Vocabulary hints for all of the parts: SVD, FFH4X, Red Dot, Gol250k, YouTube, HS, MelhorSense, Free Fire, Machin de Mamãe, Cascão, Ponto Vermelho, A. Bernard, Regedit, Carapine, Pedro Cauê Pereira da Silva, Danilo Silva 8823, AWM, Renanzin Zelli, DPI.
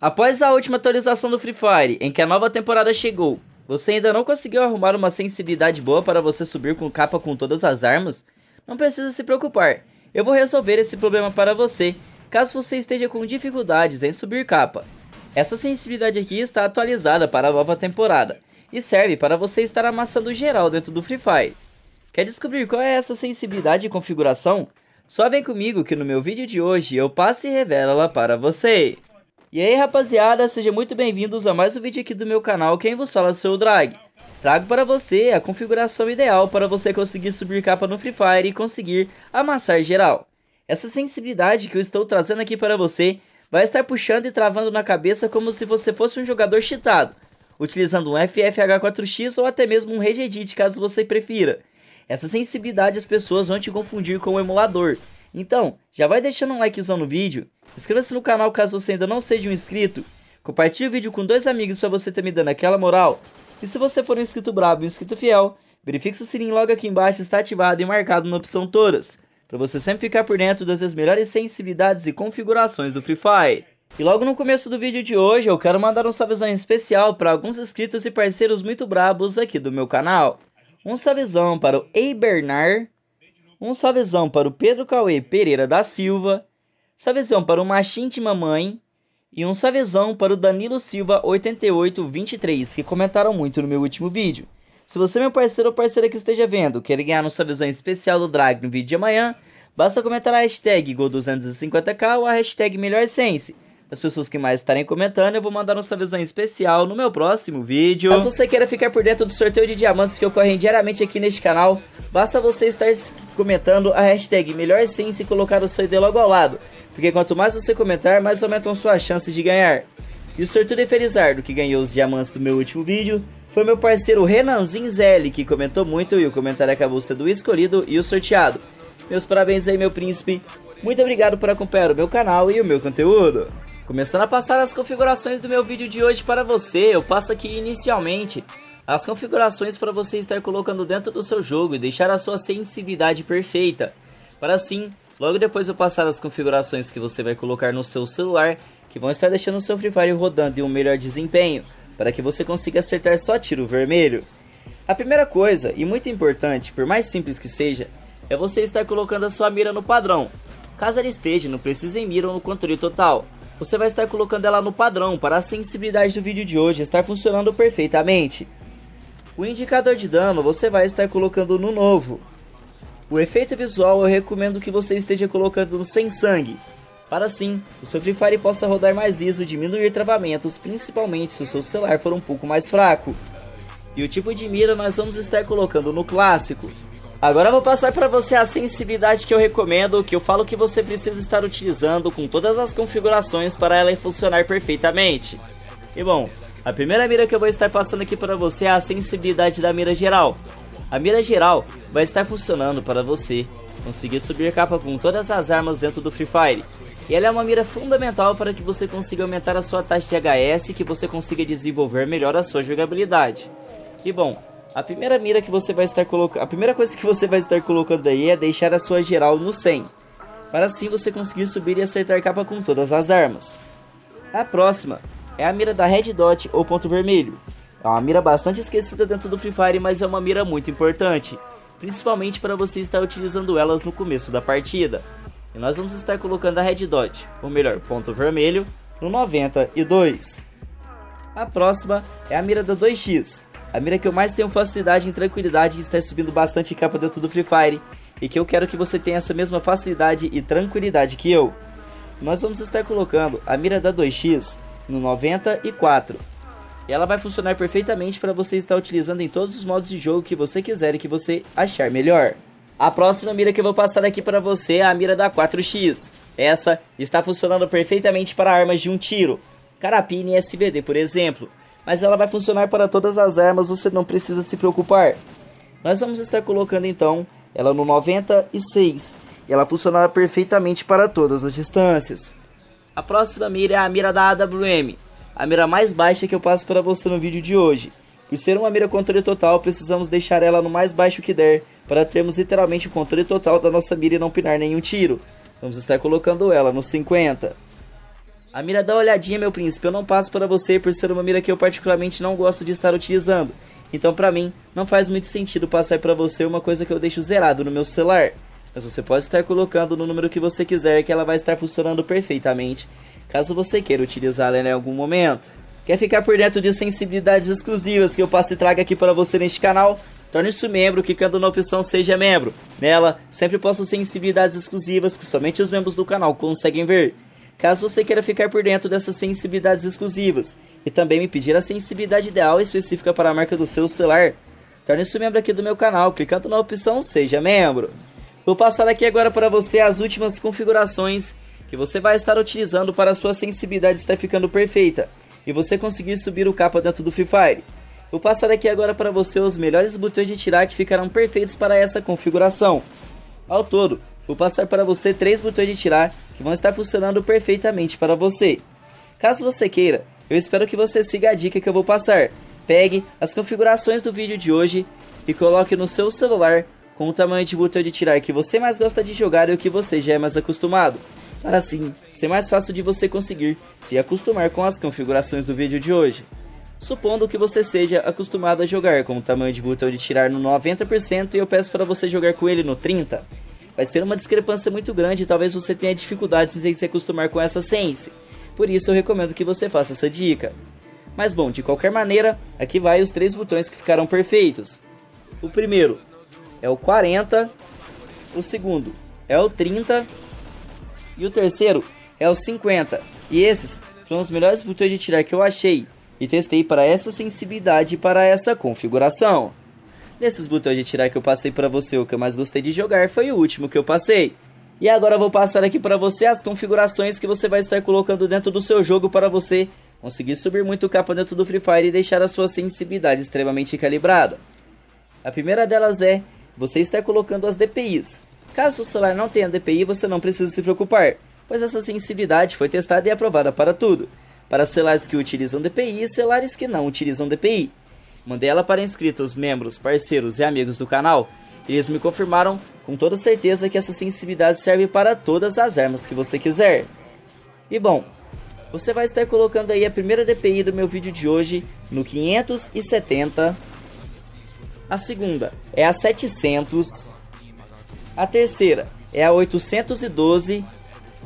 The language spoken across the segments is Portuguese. Após a última atualização do Free Fire, em que a nova temporada chegou, você ainda não conseguiu arrumar uma sensibilidade boa para você subir com capa com todas as armas? Não precisa se preocupar, eu vou resolver esse problema para você, caso você esteja com dificuldades em subir capa. Essa sensibilidade aqui está atualizada para a nova temporada, e serve para você estar amassando geral dentro do Free Fire. Quer descobrir qual é essa sensibilidade e configuração? Só vem comigo que no meu vídeo de hoje eu passo e revelo ela para você. E aí rapaziada, sejam muito bem-vindos a mais um vídeo aqui do meu canal, quem vos fala é o seu Drag. Trago para você a configuração ideal para você conseguir subir capa no Free Fire e conseguir amassar geral. Essa sensibilidade que eu estou trazendo aqui para você vai estar puxando e travando na cabeça como se você fosse um jogador cheatado, utilizando um FFH4X ou até mesmo um Regedit caso você prefira. Essa sensibilidade as pessoas vão te confundir com o emulador, então já vai deixando um likezão no vídeo, inscreva-se no canal caso você ainda não seja um inscrito, compartilhe o vídeo com dois amigos para você estar me dando aquela moral, e se você for um inscrito brabo e um inscrito fiel, verifique o sininho logo aqui embaixo, está ativado e marcado na opção todas, para você sempre ficar por dentro das melhores sensibilidades e configurações do Free Fire. E logo no começo do vídeo de hoje eu quero mandar um salvezão especial para alguns inscritos e parceiros muito brabos aqui do meu canal. Um salvezão para o A. Bernard, um salvezão para o Pedro Cauê Pereira da Silva, salvezão para o Machin de Mamãe e um salvezão para o Danilo Silva 8823, que comentaram muito no meu último vídeo. Se você, meu parceiro ou parceira que esteja vendo, quer ganhar um salvezão especial do Drag no vídeo de amanhã, basta comentar a hashtag Gol250k ou a hashtag MelhorSense. As pessoas que mais estarem comentando, eu vou mandar um salvezão especial no meu próximo vídeo. Caso você queira ficar por dentro do sorteio de diamantes que ocorrem diariamente aqui neste canal, basta você estar comentando a hashtag MelhorSense e colocar o seu ID logo ao lado, porque quanto mais você comentar, mais aumentam suas chances de ganhar. E o sortudo e felizardo que ganhou os diamantes do meu último vídeo foi meu parceiro Renanzin Zelli, que comentou muito e o comentário acabou sendo o escolhido e o sorteado. Meus parabéns aí, meu príncipe. Muito obrigado por acompanhar o meu canal e o meu conteúdo. Começando a passar as configurações do meu vídeo de hoje para você, eu passo aqui inicialmente as configurações para você estar colocando dentro do seu jogo e deixar a sua sensibilidade perfeita. Para assim, logo depois eu passar as configurações que você vai colocar no seu celular, que vão estar deixando o seu Free Fire rodando em um melhor desempenho, para que você consiga acertar só tiro vermelho. A primeira coisa, e muito importante, por mais simples que seja, é você estar colocando a sua mira no padrão. Caso ela esteja, não precisa em mira ou no controle total, você vai estar colocando ela no padrão para a sensibilidade do vídeo de hoje estar funcionando perfeitamente. O indicador de dano você vai estar colocando no novo. O efeito visual eu recomendo que você esteja colocando no sem sangue, para assim, o seu Free Fire possa rodar mais liso e diminuir travamentos, principalmente se o seu celular for um pouco mais fraco. E o tipo de mira nós vamos estar colocando no clássico. Agora eu vou passar para você a sensibilidade que eu recomendo, que eu falo que você precisa estar utilizando com todas as configurações para ela funcionar perfeitamente. E bom, a primeira mira que eu vou estar passando aqui para você é a sensibilidade da mira geral. A mira geral vai estar funcionando para você conseguir subir capa com todas as armas dentro do Free Fire. E ela é uma mira fundamental para que você consiga aumentar a sua taxa de HS e que você consiga desenvolver melhor a sua jogabilidade. E bom, a primeira coisa que você vai estar colocando aí é deixar a sua geral no 100, para assim você conseguir subir e acertar capa com todas as armas. A próxima é a mira da Red Dot ou Ponto Vermelho. É uma mira bastante esquecida dentro do Free Fire, mas é uma mira muito importante, principalmente para você estar utilizando elas no começo da partida. E nós vamos estar colocando a Red Dot, ou melhor, Ponto Vermelho, no 92. A próxima é a mira da 2x, a mira que eu mais tenho facilidade e tranquilidade em estar subindo bastante capa dentro do Free Fire, e que eu quero que você tenha essa mesma facilidade e tranquilidade que eu. Nós vamos estar colocando a mira da 2x no 94. E ela vai funcionar perfeitamente para você estar utilizando em todos os modos de jogo que você quiser e que você achar melhor. A próxima mira que eu vou passar aqui para você é a mira da 4x. Essa está funcionando perfeitamente para armas de um tiro, Carapine e SVD, por exemplo. Mas ela vai funcionar para todas as armas, você não precisa se preocupar. Nós vamos estar colocando então ela no 96. E ela funcionará perfeitamente para todas as distâncias. A próxima mira é a mira da AWM. A mira mais baixa que eu passo para você no vídeo de hoje. Por ser uma mira controle total, precisamos deixar ela no mais baixo que der, para termos literalmente o controle total da nossa mira e não pinar nenhum tiro. Vamos estar colocando ela no 50. A mira dá uma olhadinha, meu príncipe, eu não passo para você por ser uma mira que eu particularmente não gosto de estar utilizando. Então pra mim, não faz muito sentido passar pra você uma coisa que eu deixo zerado no meu celular. Mas você pode estar colocando no número que você quiser que ela vai estar funcionando perfeitamente, caso você queira utilizá-la em algum momento. Quer ficar por dentro de sensibilidades exclusivas que eu passo e trago aqui para você neste canal? Torne-se membro, clicando na opção Seja Membro. Nela, sempre posto sensibilidades exclusivas que somente os membros do canal conseguem ver. Caso você queira ficar por dentro dessas sensibilidades exclusivas e também me pedir a sensibilidade ideal específica para a marca do seu celular, torne-se membro aqui do meu canal, clicando na opção Seja Membro. Vou passar aqui agora para você as últimas configurações que você vai estar utilizando para a sua sensibilidade estar ficando perfeita e você conseguir subir o capa dentro do Free Fire. Vou passar aqui agora para você os melhores botões de tirar que ficarão perfeitos para essa configuração. Ao todo, vou passar para você 3 botões de tirar que vão estar funcionando perfeitamente para você. Caso você queira, eu espero que você siga a dica que eu vou passar. Pegue as configurações do vídeo de hoje e coloque no seu celular com o tamanho de botão de tirar que você mais gosta de jogar e o que você já é mais acostumado, para assim ser mais fácil de você conseguir se acostumar com as configurações do vídeo de hoje. Supondo que você seja acostumado a jogar com o tamanho de botão de tirar no 90% e eu peço para você jogar com ele no 30%, vai ser uma discrepância muito grande e talvez você tenha dificuldades em se acostumar com essa sense. Por isso eu recomendo que você faça essa dica. Mas bom, de qualquer maneira, aqui vai os 3 botões que ficaram perfeitos. O primeiro é o 40, o segundo é o 30 e o terceiro é o 50. E esses foram os melhores botões de tirar que eu achei e testei para essa sensibilidade e para essa configuração. Desses botões de tirar que eu passei para você, o que eu mais gostei de jogar foi o último que eu passei. E agora eu vou passar aqui para você as configurações que você vai estar colocando dentro do seu jogo para você conseguir subir muito o capa dentro do Free Fire e deixar a sua sensibilidade extremamente calibrada. A primeira delas é você estar colocando as DPIs. Caso o celular não tenha DPI, você não precisa se preocupar, pois essa sensibilidade foi testada e aprovada para tudo, para celulares que utilizam DPI e celulares que não utilizam DPI. Mandei ela para inscritos, membros, parceiros e amigos do canal. Eles me confirmaram com toda certeza que essa sensibilidade serve para todas as armas que você quiser. E bom, você vai estar colocando aí a primeira DPI do meu vídeo de hoje no 570. A segunda é a 700. A terceira é a 812.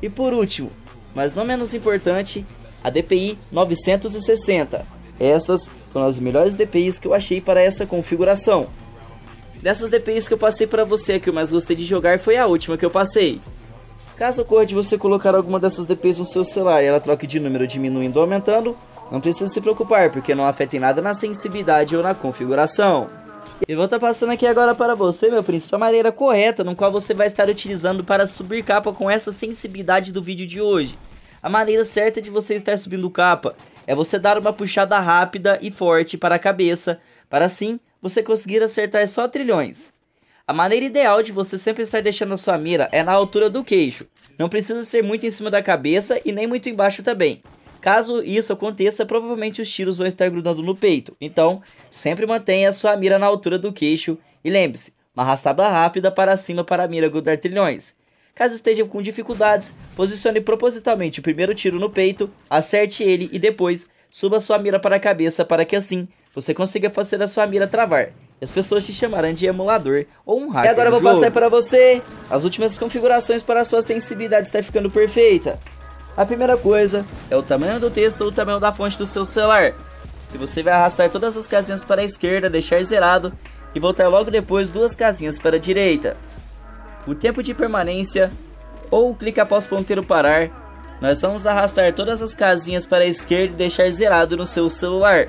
E por último, mas não menos importante, a DPI 960. Estas foram as melhores DPIs que eu achei para essa configuração. Dessas DPIs que eu passei para você, a que eu mais gostei de jogar foi a última que eu passei. Caso ocorra de você colocar alguma dessas DPIs no seu celular e ela troque de número diminuindo ou aumentando, não precisa se preocupar, porque não afeta em nada na sensibilidade ou na configuração. E vou estar passando aqui agora para você, meu príncipe, a maneira correta no qual você vai estar utilizando para subir capa com essa sensibilidade do vídeo de hoje. A maneira certa de você estar subindo capa é você dar uma puxada rápida e forte para a cabeça, para assim você conseguir acertar só trilhões. A maneira ideal de você sempre estar deixando a sua mira é na altura do queixo. Não precisa ser muito em cima da cabeça e nem muito embaixo também. Caso isso aconteça, provavelmente os tiros vão estar grudando no peito. Então, sempre mantenha a sua mira na altura do queixo e lembre-se, uma arrastada rápida para cima para a mira grudar trilhões. Caso esteja com dificuldades, posicione propositalmente o primeiro tiro no peito, acerte ele e depois suba sua mira para a cabeça para que assim você consiga fazer a sua mira travar. E as pessoas te chamarão de emulador ou um hacker. E agora eu vou passar para você as últimas configurações para a sua sensibilidade estar ficando perfeita. A primeira coisa é o tamanho do texto ou o tamanho da fonte do seu celular. E você vai arrastar todas as casinhas para a esquerda, deixar zerado e voltar logo depois 2 casinhas para a direita. O tempo de permanência, ou clica após o ponteiro parar, nós vamos arrastar todas as casinhas para a esquerda e deixar zerado no seu celular.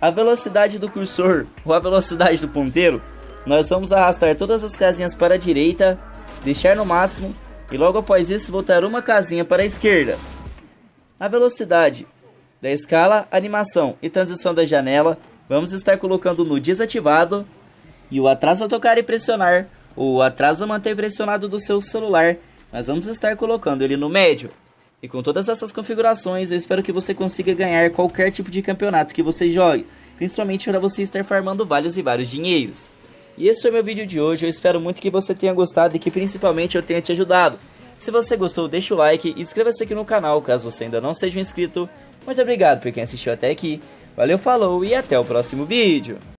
A velocidade do cursor, ou a velocidade do ponteiro, nós vamos arrastar todas as casinhas para a direita, deixar no máximo, e logo após isso voltar 1 casinha para a esquerda. A velocidade da escala, animação e transição da janela, vamos estar colocando no desativado, e o atraso a tocar e pressionar, ou atrás a manter pressionado do seu celular, nós vamos estar colocando ele no médio. E com todas essas configurações, eu espero que você consiga ganhar qualquer tipo de campeonato que você jogue, principalmente para você estar farmando vários e vários dinheiros. E esse foi meu vídeo de hoje, eu espero muito que você tenha gostado e que principalmente eu tenha te ajudado. Se você gostou, deixa o like e inscreva-se aqui no canal caso você ainda não seja inscrito. Muito obrigado por quem assistiu até aqui. Valeu, falou e até o próximo vídeo.